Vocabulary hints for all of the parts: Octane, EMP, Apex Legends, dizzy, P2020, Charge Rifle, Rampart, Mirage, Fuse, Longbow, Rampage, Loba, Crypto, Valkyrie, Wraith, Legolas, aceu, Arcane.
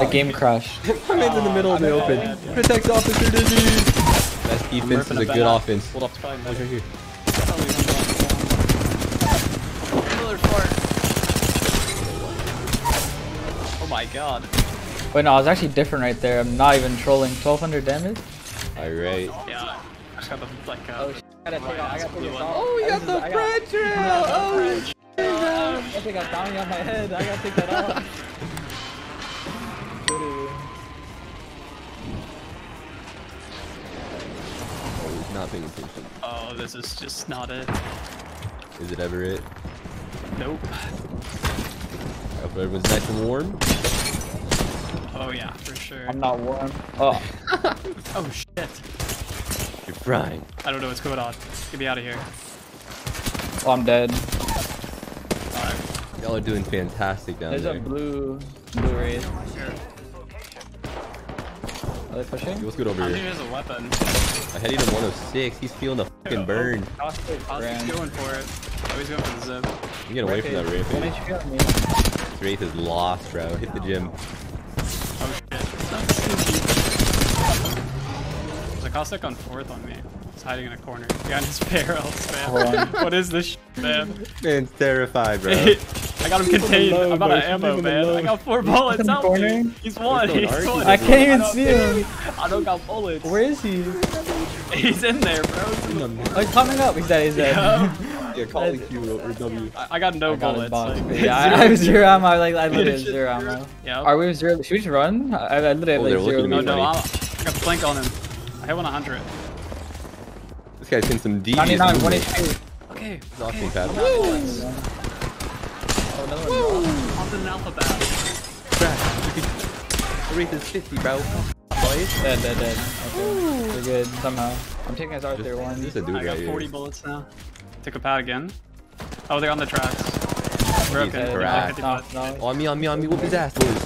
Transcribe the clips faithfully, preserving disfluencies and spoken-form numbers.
The game crashed. My man's in the middle of the open. Bad, yeah. Protect officer Dizzy! That's defense is a good out. offense. Hold up, fine. Right here. Oh my god. Wait, no, I was actually different right there. I'm not even trolling. twelve hundred damage? Alright. Yeah. I got the, like, uh, oh, I gotta take out. Oh, you got the front trail! Oh, shit! I think I'm dying on my head. I gotta take that off. Not paying attention. Oh, this is just not it. Is it ever it? Nope. I hope everyone's nice and warm. Oh yeah, for sure. I'm not warm. Oh. Oh shit. You're frying. I don't know what's going on. Get me out of here. Oh, I'm dead. Alright. Y'all are doing fantastic down There's there. There's a blue, blue Wraith. Are they pushing? Let's get over here. I think there's a weapon. I headed him one oh six. He's feeling the fucking burn. Ozzy's going for it. Oh, he's going for the zip. You get away from that Rampage. This Wraith is lost, bro. Hit the gym. Oh shit. There's a Cossack on fourth on me. He's hiding in a corner. Behind his barrels, man. What is this shit, man? Man's terrified, bro. I got him contained. Low, I'm out of ammo, man. Low. I got four bullets out. He's one. He's one. I can't even see him. I don't got bullets. Where is he? He's in there, bro. He's in the oh, he's coming up. He's dead. He's dead. Yeah, yeah call the Q or W. I, I got no I got bullets. Like, yeah, I, I have zero ammo. I, like, I literally have zero ammo. Yeah. Are we zero? Should we just run? I, I literally have oh, like zero. No, no. I got a flank on him. I hit one hundred. This guy's in some deep. ninety-nine, one eighty-two. Okay. He's off the paddle. On the alphabet. Wraith is fifty, bro. Boys. Dead, dead, dead. Okay. We're good somehow. I'm taking his Arthur one. This is a dude I got right forty here. bullets now. Took a pad again. Oh, they're on the tracks. Broken. Okay. No, no. On me, on me, on me. Whoop his ass, dude.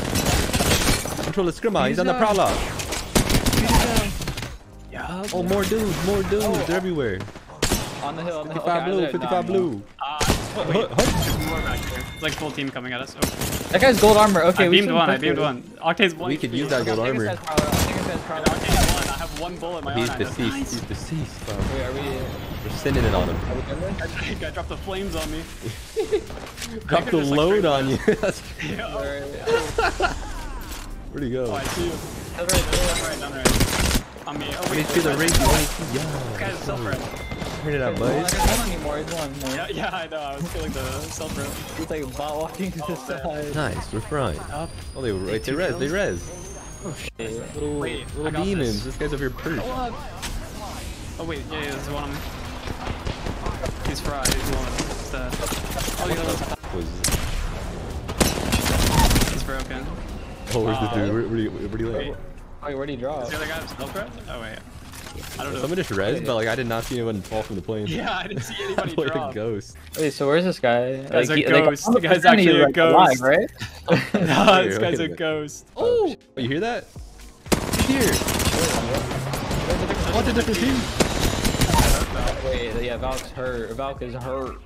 Control the scrimmer. He's, He's on down. the prowler. Yeah. Oh, more dudes, more dudes. Oh. They're everywhere. On the hill, on the hill. fifty-five okay, blue, fifty-five no, blue. Wait, there's more back here. It's like full team coming at us. Oh. That guy's gold armor. Okay, I we beamed one. I beamed one. Octane's one. We could use that gold armor. I Octane's one. I have one bullet in my own. He's deceased. He's deceased. Bro. Wait, are we? Uh, We're sending it on him. That guy dropped the flames on me. Dropped the load on you. That's Where'd he go? Oh, I see you. I'm right. I'm right. On me. Oh wait. Let me see the ring. Yeah. This guy's silver. Heard it out, buddy. There's one anymore. There's one more. Yeah, yeah, I know. I was killing the self rope. He's like bot walking to oh, the side. Nice, we're frying. Up. Oh, they were right. They res. They res. Oh shit. Little, wait, little demons. This. this guy's over here perched. Oh wait, yeah, yeah, there's one on me. He's fried. He's one. He's dead. Oh, the other one's. He's broken. Oh, where's uh, the dude? Where, where do you? Where do you land? Wait, where do you draw? Is the other guy self res? Oh wait. I don't know. Someone just rezzed, but like I did not see anyone fall from the plane. Yeah, I didn't see anybody drop. Like a ghost. Wait, so where's this guy? This guy's like, a he, ghost. Like, the guy's actually like, a ghost, alive, right? No, this guy's a ghost. Oh, oh, you hear that? He's here. What's the different team? Wait, yeah, Valk's hurt. Valk is hurt.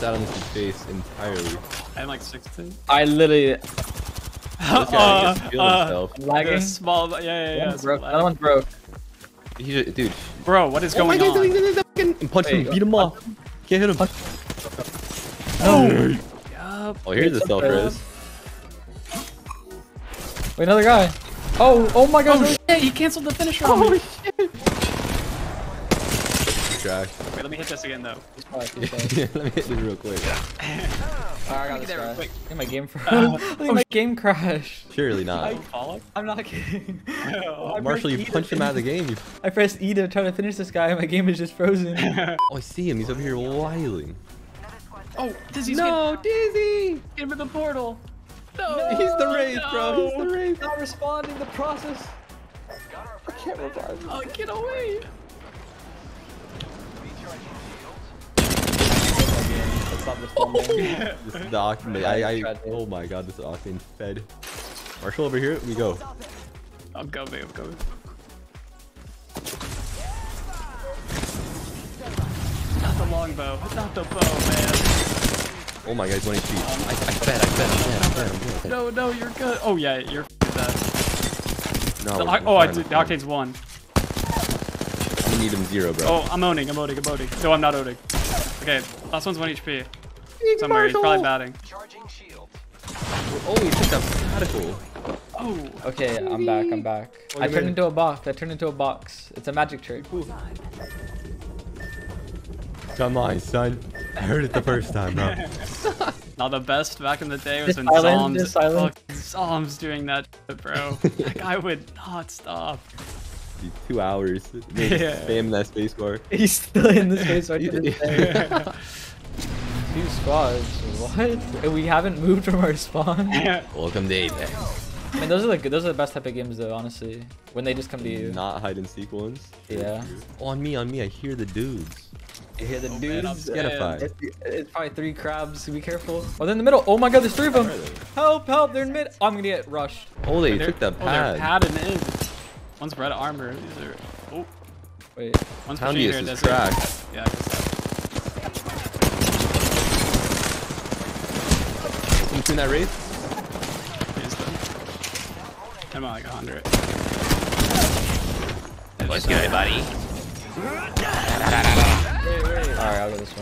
That on his face entirely. I'm like sixteen. I literally. This guy just killed himself. Lagging. Small, yeah, yeah, yeah. That yeah, one's broke. He's a, dude. Bro, what is oh going on? Doing this, fucking... Punch Wait, him, beat him up. Can't hit him. Punch. Oh, oh, oh here's the self res. Wait, another guy. Oh, oh my god. Oh, shit, he canceled the finisher. Oh, shit. Wait, let me hit this again, though. Yeah, let me hit this real quick. Oh, I got this guy. Quick. Get my game crash. Uh, oh, my game crash. Surely not. I, I'm not kidding. No. Marshall, you punched him out of the game. I pressed E to try to finish this guy, and my game is just frozen. Oh, I see him. He's over here whiling. Oh, Dizzy's No, getting... Dizzy! Get him in the portal. No, no he's the Wraith, no. bro. He's the Wraith. Not responding the process. I can't revive him. Oh, get away. Oh, yeah. This is the Octane. I, I, oh my god, this is Octane fed. Marshall, over here, we go. I'm coming, I'm coming. Not the longbow, not the bow, man. Oh my god, he's one H P. I, I bet, I bet, I'm dead, I'm dead, I'm dead. No, no, you're good. Oh yeah, you're f***ing dead. No, the, oh, I did, the Octane's one. I'm gonna need him zero, bro. Oh, I'm owning, I'm owning, I'm owning. No, I'm not owning. Okay, last one's one H P. Somewhere, he's probably batting. Oh, he took that radical. Oh. Okay, I'm back, I'm back. Oh, I turned into a box, I turned into a box. It's a magic trick. Ooh. Come on, son. I heard it the first time, bro. Now the best back in the day was when Zom's, fucking Zom's doing that shit, bro. That guy would not stop. Dude, two hours. Dude, yeah. Spam that spacebar. He's still in the spacebar. Yeah. Two squads. What? We haven't moved from our spawn. Yeah. Welcome to Apex. I mean, those are the those are the best type of games though, honestly. When they just come to you. Not hide and seek ones. Yeah. Oh, on me, on me. I hear the dudes. You hear the oh, dudes. It's, it's probably three crabs. Be careful. Oh, they're in the middle. Oh my god, there's three of them. Help! Help! They're in mid. Oh, I'm gonna get rushed. Oh, they took the pad. Oh, they're padding in. One's red armor. These are. Oh. Wait. One's pushing here. That's cracked. Yeah. You seen that Wraith? Here's them. I'm on like one hundred. What's good, buddy? Alright, I'll go this one.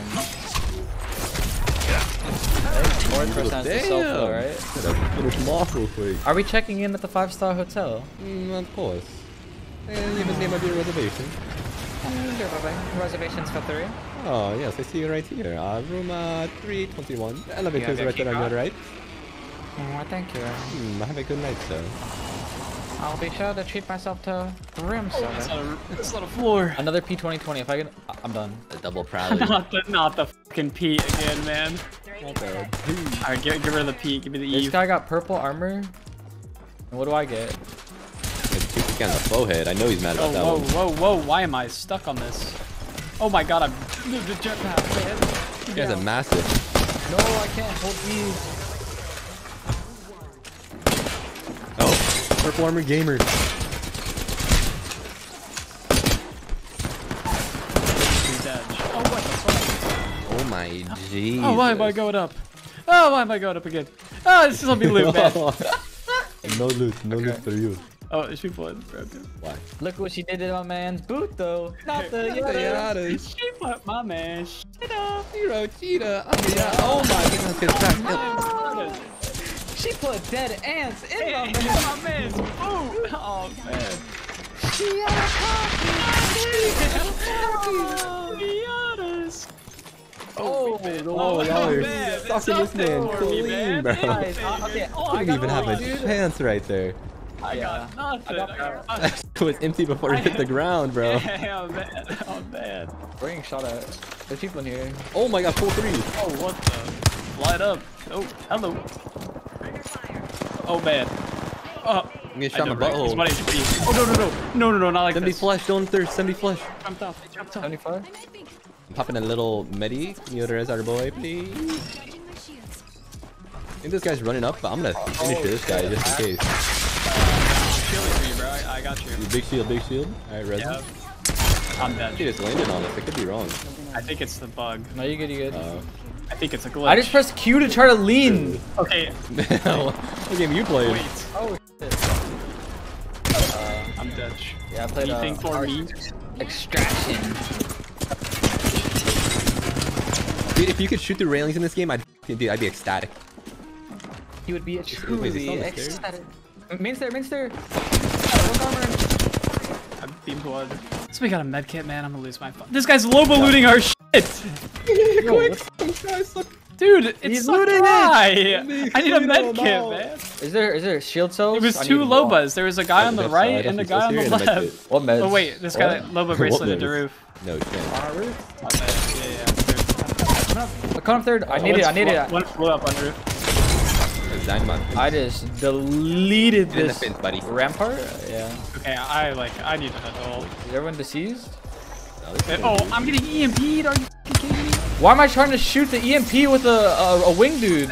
Right? four percent to self-flow, right? Finish him off real quick. Are we checking in at the five star hotel? Mm, of course. And even name of your reservation. Reservations for three. Oh, yes, I see you right here. Uh, room uh, three twenty-one. The elevator is right there on your right. Mm, thank you. Hmm, have a good night, sir. I'll be sure to treat myself to room oh, service. It's not a floor. Another P twenty twenty. If I can, I'm done. The double prowler. not, the, not the fucking P again, man. Okay. Alright, give, give her the P. Give me the E. This guy got purple armor. And what do I get? He's got the forehead. I know he's mad about oh, that whoa, one. Whoa, whoa, whoa. Why am I stuck on this? Oh my god, I'm the jetpack, man. This guy's a massive. No, I can't. Hold these. Oh. Purple armor gamer. Oh, what the fuck? Oh my jeez. Oh, why am I going up? Oh, why am I going up again? Oh, this is gonna be loot, man. No loot, no okay. loot for you. Oh, it's people in broken. Why? Look what she did to my man's boot, though. Not the Yada. She put my man shit up. Zero cheetah. Oh my goodness. She put dead ants in hey, my yeah, man. Oh, man. She had a coffee. Oh, man. Oh, y'all are stuck in this man. Clean, bro. I didn't even have a chance right there. I got nothing. That shit was empty before it hit the ground, bro. Yeah, man. Oh, man. Bring shot at. There's people in here. Oh, my God. Full three. Oh, what the? Light up. Oh, hello. Oh man. Oh. I'm gonna shot my butthole. Oh no, no, no. No, no, no, not like that. seventy this. Flush, don't thirst. seventy flush. I'm tough. I'm tough. seventy-five? I'm popping a little medi. Can you res our boy, please? I think this guy's running up, but I'm gonna finish oh, this guy yeah. just in case. I'm shielding for you, bro. I, I got you. you. Big shield, big shield. Alright, res him. Yeah. I'm dead. He just landed on us. I could be wrong. I think it's the bug. No, you good, you good. Uh, I think it's a glitch. I just pressed Q to try to lean. Okay. What game you played? Wait. Oh shit. Uh, I'm dead. Yeah, I played Anything uh, for me? Extraction. Dude, if you could shoot through railings in this game, I'd dude, I'd be ecstatic. You would be a truly ecstatic. Mainster, Mainster. Oh, I'm being blood. So we got a medkit, man. I'm gonna lose my phone. This guy's Loba looting our shit. Yo, quick. Dude, it's so dry. It. I need a med kit, man. Is there is there shield cells? It was I two Lobas. There was a guy on the right and a guy on the left. What meds? Oh wait, this guy what? Loba bracelet the roof. No shit. On our roof? On yeah, yeah. Third. I caught him third. I oh, need it. I need it. One flew up on the roof. I just deleted this fence, buddy. Rampart. Yeah. Okay, I like I need an adult. Is everyone deceased? Oh, I'm getting E M P'd. Are you kidding me? Why am I trying to shoot the E M P with a a, a wing dude?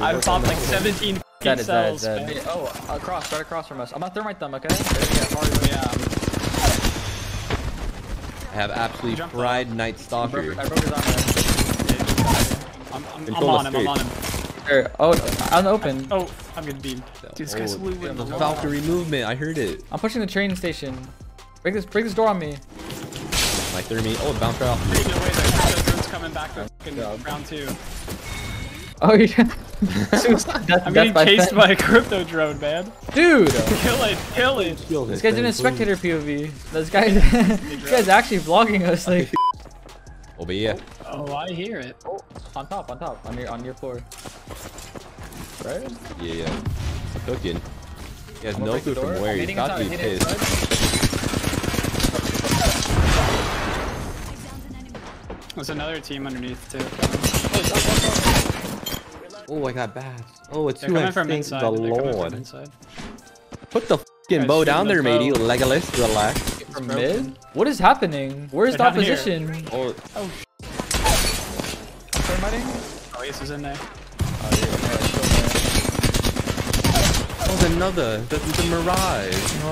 I've popped like seventeen dead, cells. Dead, dead. Oh, across, right across from us. I'm gonna thermite them, okay? Yeah. I have absolutely fried Night Stalker. I broke, I broke his arm. I'm, I'm, I'm on him, I'm on him. Sure. Oh, unopened. Oh, I'm getting beamed. Dude, this guy's oh, yeah, the Valkyrie movement, I heard it. I'm pushing the train station. Break this, break this door on me. Like through me. Oh, it bounced out. There's no way that drone's coming back for round two. Oh, yeah. I'm getting chased by a crypto drone, man. Dude! Kill it, kill it. This guy's in a spectator P O V. This guy's, this guy's actually vlogging us. Like. Oh, but yeah. Oh, I hear it. Oh, on top, on top, on your, on your floor. Right? Yeah, yeah. It's cooking. He has no clue from where. He's about to be pissed. There's another team underneath too. Oh, I got bad. Oh, it's two X. Thank the Lord. Put the fucking bow down there, matey. Legolas, relax. From mid? What is happening? Where's the opposition? Oh, oh. Oh, yes, he's in there. Oh, yeah, yeah. Oh, there's another. The, the Mirage. Oh.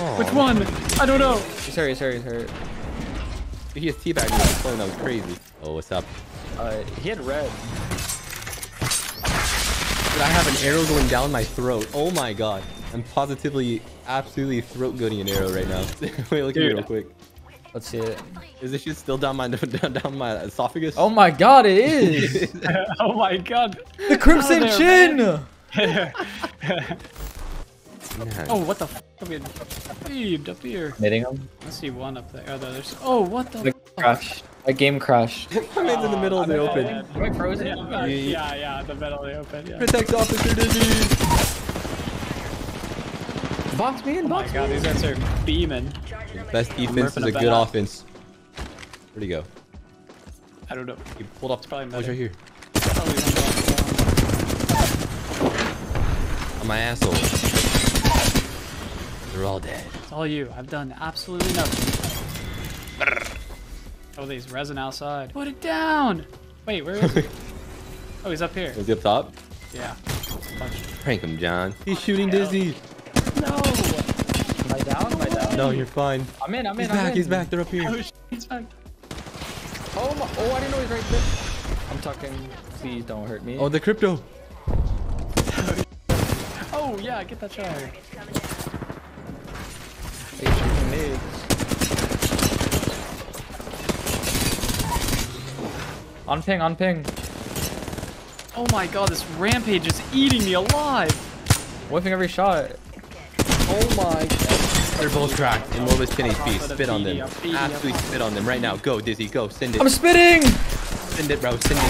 Oh. Which one? I don't know. He's hurt. He's hurt. He's hurt. He has teabagged me. That was crazy. Oh, what's up? Uh, he had red. I have an arrow going down my throat. Oh my god. I'm positively, absolutely throat-goating an arrow right now. Wait, look at me real quick. Let's see it. Is this shit still down my down, down my esophagus? Oh my god, it is! Oh my god. The Crimson there, Chin! Oh, what the f***? I'm beamed up here. Hitting him? I see one up there. Oh, no, there's... oh what the, the crash. My game crashed. I'm uh, in the middle of the open. Am I frozen? Yeah, yeah, yeah, the middle of the open. Yeah. Protect officer Dizzy. Box me in, box me in. Oh my god, these guys are beaming. Best defense is a good offense. Where'd he go? I don't know. He pulled off the probably. Oh, he's right here. I'm my asshole. They're all dead. It's all you. I've done absolutely nothing. Oh, these resin outside. Put it down! Wait, where is he? Oh, he's up here. Is he up top? Yeah. Prank him, John. He's oh, shooting Dizzy. No! Am I down? Am I down? No, you're fine. I'm in, I'm in, he's I'm back, in. He's back, they're up here. Oh, he's back. Oh, my, oh, I didn't know he's right there. I'm talking, please don't hurt me. Oh, the crypto. Oh, yeah, get that shot. He's shooting nades. On ping, on ping. Oh my god, this Rampage is eating me alive. Whiffing every shot. Oh my god. They're both cracked. And Loba's ten H P. Spit on them. Absolutely spit on them right now. Go, Dizzy. Go, send it. I'm spitting! Send it, bro. Send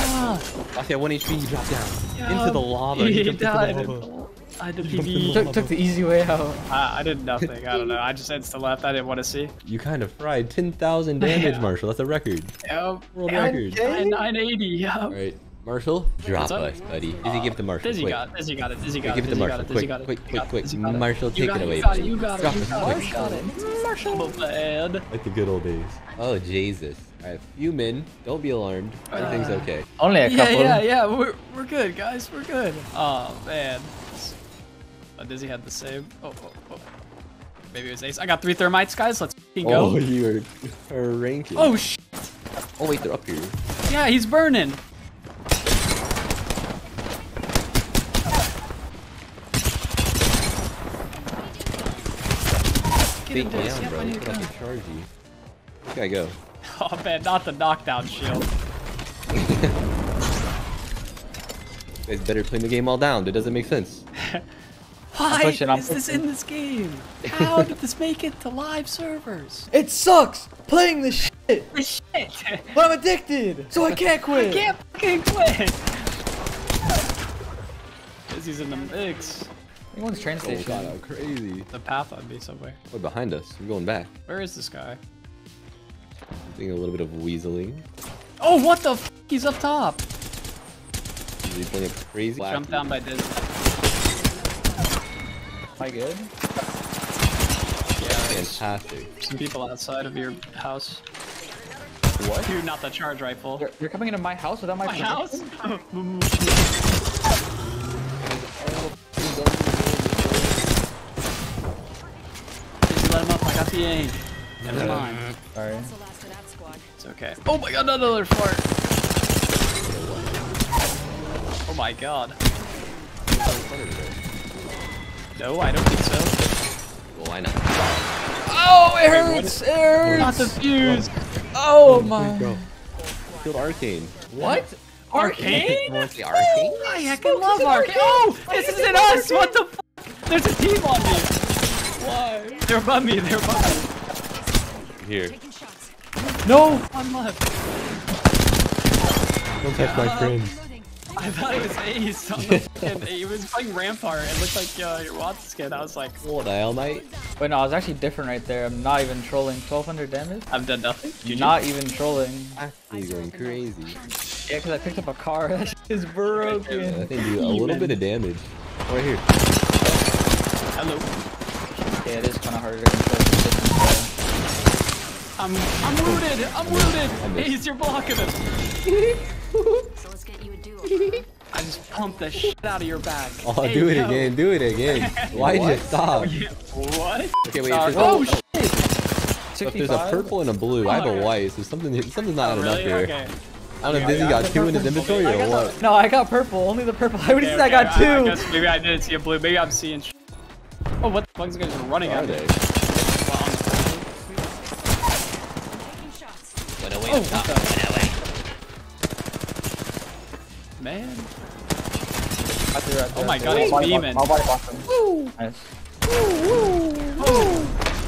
it. Okay, one H P. He dropped down. Yeah. Into the lava. He, he died. The lava. I did P V. Took, took the easy way out. I, I did nothing. I don't know. I just insta left. I didn't want to see. You kind of fried ten thousand damage, yeah. Marshall. That's a record. Yep. World record. nine eighty. Yep. All right, Marshall. Drop us, buddy. Dizzy, uh, give it to Marshall. Dizzy got it. Dizzy got it. Dizzy got it. Give it to Marshall. Quick, quick, quick, quick. Marshall, take it away. You got it. You got it. You got it. Marshall, man. Like the good old days. Oh Jesus. All right, human, don't be alarmed. Everything's uh, okay. Only a couple. Yeah, yeah, yeah. We're we're good, guys. We're good. Oh man. Oh, Dizzy had the same. Oh, oh, oh. Maybe it was ace. I got three thermites, guys. Let's f***ing go. Oh, you are ranking. Oh, shit. Oh, wait, they're up here. Yeah, he's burning. Take down, bro. He's about to charge you. Where can I go? Oh, man, not the knockdown shield. You guys better play the game all down. That doesn't make sense. Why is this in this game? How did this make it to live servers? It sucks playing this shit. This shit. But I'm addicted, so I can't quit. I can't fucking quit. Dizzy's in the mix. Anyone's train station. Oh, God, crazy. The path ought to be somewhere. What, behind us? We're going back. Where is this guy? I'm doing a little bit of weaseling. Oh, what the f? He's up top. He's playing a crazy. Jumped down by Dizzy. Am I good? Yeah, fantastic. Some people outside of your house. What? Dude, not the charge rifle. You're, you're coming into my house without my. My house? Just let him up. I got the aim. Never mind. Sorry. It's okay. Oh my god, another fart. Oh my god. No, I don't think so. Well, why not? Oh, it hurts! Wait, it hurts! Not the fuse! Oh, oh my. Go. Killed Arcane. What? Arcane? Arcane? Oh, I heckin' love Arcane. Oh, this isn't us! What the f? There's a team on me! Why? They're above me, they're above me. Here. No! I'm left. Don't touch my friend. I thought it was Ace on the fucking, he was playing Rampart and looked like uh, your Watts skin. I was like, what the hell, mate? Wait, no, I was actually different right there. I'm not even trolling. twelve hundred damage? I've done nothing. You're not even trolling. I'm going crazy. Yeah, because I picked up a car. That shit is broken. Yeah, I think you do a little bit of damage. Right here. Hello. Yeah, it is kind of harder to control. I'm, I'm rooted. I'm rooted. Ace, you're blocking him. I just pumped the shit out of your back. Oh, hey, do it yo. again, do it again. Why'd you stop? What? Okay, wait, uh, oh, shit! Look, there's a purple and a blue. Oh, I have a white, so something, something's not adding really? up here. Okay. I don't know if yeah, Dizzy got, got two in his inventory or what. The, no, I got purple, only the purple. I would have said I got two. I guess maybe I didn't see a blue, maybe I'm seeing shit. Oh, what the fuck's guys running out there? Went away up top, went away. Man. Right there, right there. Oh my god, he's beaming. I'll body block him. Woo! Nice. Woo! Woo! Woo!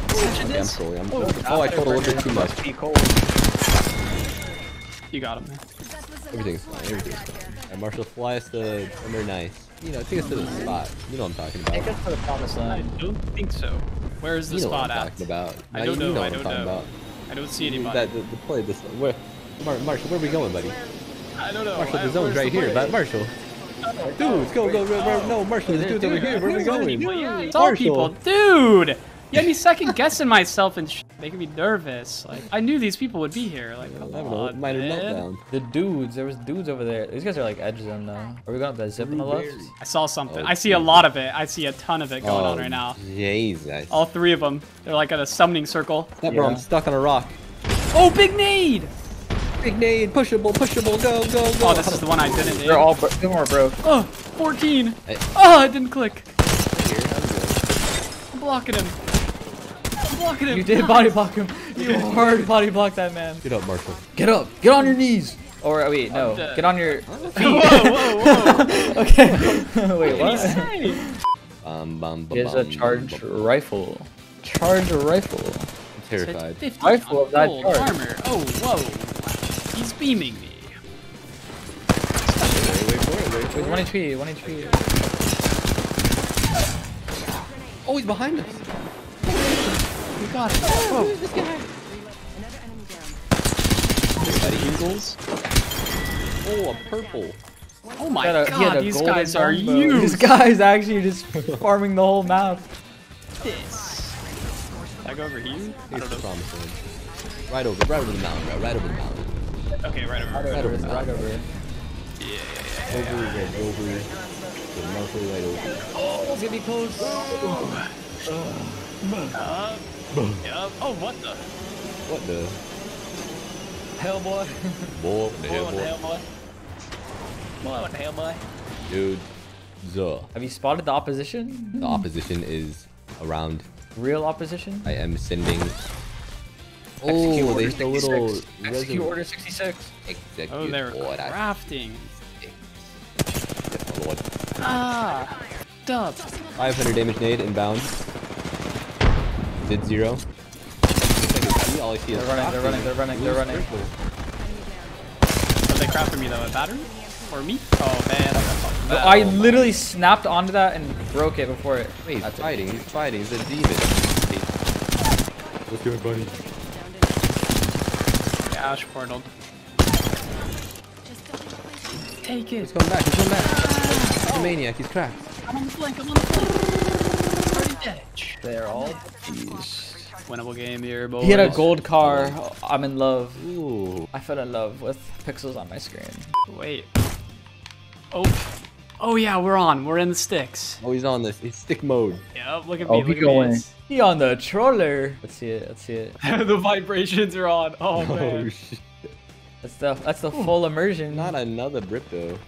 I'm sorry, I'm sorry. Oh, I told a little bit too much. You got him, man. Everything's fine, everything's fine. Alright, Marshall, fly us to somewhere nice. You know, take us to the spot. You know what I'm talking about. Take us to the promised land. I don't think so. Where is the spot at? You know what I'm talking about. I don't know, I don't know. I don't see anybody. That, the, the play, this, where, Marshall, where are we going, buddy? I don't know. Marshall, the zone's right here, but Marshall. Dude, let's go, go, go, no, Marshall, the dude's over here. Where are we going? It's all people, dude! You had me second guessing myself and sh making me nervous. Like, I knew these people would be here. Like, come on, man. The dudes, there was dudes over there. These guys are like edge zone now. Are we going up that zip on the left? I saw something. I see a lot of it. I see a ton of it going on right now. Jesus. All three of them. They're like at a summoning circle. That bro, I'm stuck on a rock. Oh, big nade! Big nade, pushable, pushable, go, go, go. Oh, this is the one I didn't do. They're all bro no more, bro. Oh, fourteen. Hey. Oh, it didn't click. Here, I'm blocking him. I'm blocking him. You did body block him. You hard body block that man. Get up, Marshall. Get up. Get on your knees. Or wait, no. Get on your feet. Whoa, whoa, whoa. Okay. Wait, what? What did he say? Um, bum, bum, Here's a charge bum, rifle. Charge rifle. I'm terrified. So rifle of that armor. Oh, whoa. He's beaming me. one H P, one H P. Oh, he's behind us. We got him. Oh, who's this guy? Another enemy down. Is that eagles? Oh, a purple. Oh my god, god these guys are huge. These guys actually just farming the whole map. This. I go over here? I don't know. Promising. Right over, right over the mountain, bro. Right over the mountain. Okay, right over here. Right over here. Right over here. Yeah, yeah, yeah. Over again, over here. Right over. Oh, it's gonna be close. Oh. Uh, yep. Oh, what the? What the? Hellboy. Boy, the Hellboy. Boy, the Hellboy. Dude. Zuh. Have you spotted the opposition? The opposition is around. Real opposition? I am sending. Execute oh, there's the little Execute Order sixty-six. Execute oh, they're order. crafting. Oh, Lord. Ah, dub. five hundred damage nade inbound. Did zero. All I see they're, running, they're running, they're running, Lose they're running, they're running. Are they crafting me though? A battery? Or me? Oh man. No, I literally oh, snapped onto that and broke it before it. Wait, he's That's fighting, it. he's fighting, he's a demon. What's doing, buddy? Ash portaled. Take it. He's coming back. He's coming back. Ah, he's a maniac. He's cracked. I'm on the flank. I'm on the flank. Already dead. They're all beast. Winnable game here, boys. He had a gold car. Oh, I'm in love. Ooh. I fell in love with pixels on my screen. Wait. Oh. Oh yeah, we're on. We're in the sticks. Oh, he's on this. He's stick mode. Yep. Look at me. Oh, look at going. me. He on the troller. Let's see it. Let's see it. The vibrations are on. Oh, oh man. Shit. That's the that's the Ooh. full immersion. Not another Crypto.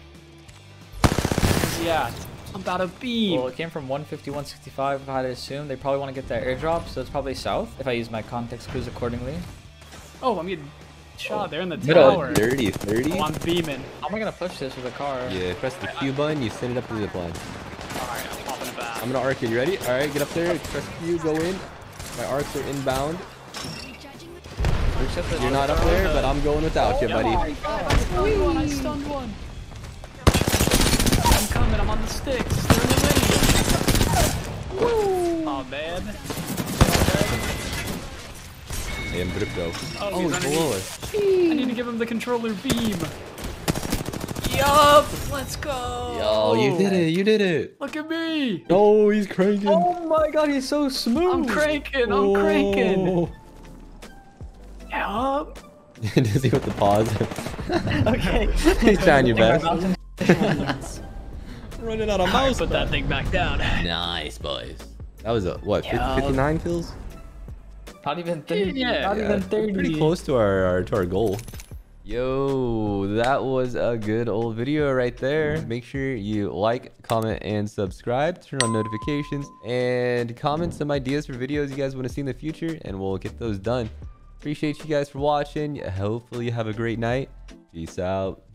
Yeah, I'm about to beam. Well, it came from one fifty, one sixty-five, I'd assume. They probably want to get that airdrop, so it's probably south, if I use my context clues accordingly. Oh, I'm getting shot. Oh, they're in the tower. thirty, thirty? Oh, I'm beaming. How am I going to push this with a car? Yeah, press the Q button, you send it up to the plug. Alright, I'm popping it back. I'm going to arc it. You ready? Alright, get up there, press Q, go in. My arcs are inbound. You're not up there, but I'm going without you, buddy. I stunned one, I stunned one. I'm coming, I'm on the sticks. They're in the lane. Oh, man. Hey, I'm Crypto. Oh, he's below us. I need to give him the controller beam. Yup, let's go. Yo, you did it, you did it. Look at me. Oh, he's cranking. Oh my god, he's so smooth. I'm cranking, I'm Whoa. cranking. Up. Dizzy with the pause. Okay. He's trying your best. Running out of mouse. Put that thing back down. Nice, boys. That was a what? fifty-nine kills. Not even thirty. Yeah. Not yeah. even thirty. Pretty close to our, our to our goal. Yo, that was a good old video right there. Make sure you like, comment, and subscribe. Turn on notifications and comment some ideas for videos you guys want to see in the future, and we'll get those done. Appreciate you guys for watching. Hopefully you have a great night. Peace out.